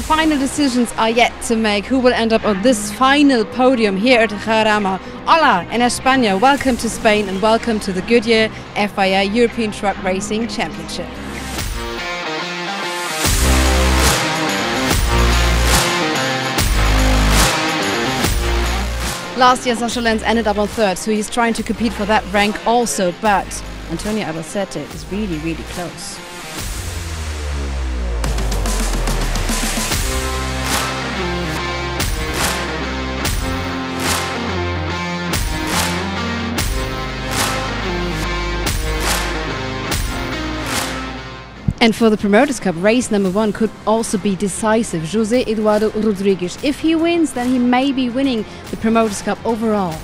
The final decisions are yet to make who will end up on this final podium here at Jarama. Hola en España, welcome to Spain and welcome to the Goodyear FIA European Truck Racing Championship. Last year Sascha Lenz ended up on third, so he's trying to compete for that rank also, but Antonio Abacete is really close. And for the Promoters' Cup, race number 1 could also be decisive. José Eduardo Rodriguez. If he wins, then he may be winning the Promoters' Cup overall.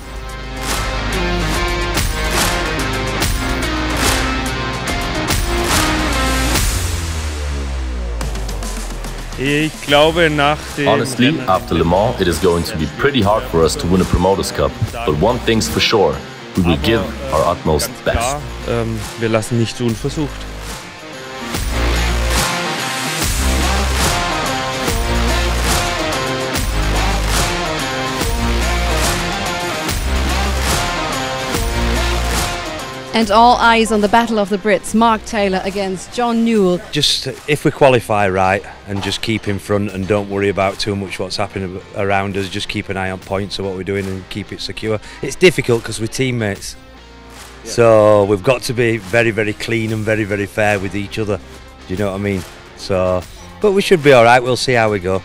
Honestly, after Le Mans, it is going to be pretty hard for us to win a Promoters' Cup. But one thing's for sure, we will give our utmost best. Wir lassen nichts unversucht. And all eyes on the battle of the Brits, Mark Taylor against John Newell. Just if we qualify right and just keep in front and don't worry about too much what's happening around us, just keep an eye on points of what we're doing and keep it secure. It's difficult because we're teammates, yeah. So we've got to be very clean and very fair with each other. Do you know what I mean? So, but we should be all right. We'll see how we go.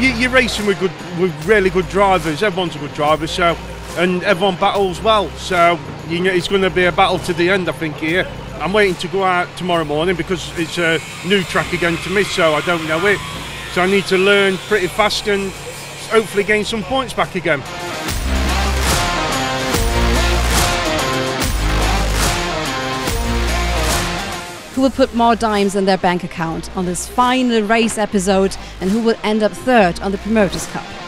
You're racing with really good drivers. Everyone's a good driver, so, and everyone battles well. So you know, it's going to be a battle to the end, I think. Here, I'm waiting to go out tomorrow morning because it's a new track again to me, so I don't know it. So I need to learn pretty fast and hopefully gain some points back again. Who will put more dimes in their bank account on this final race episode and who will end up third on the Promoters' Cup?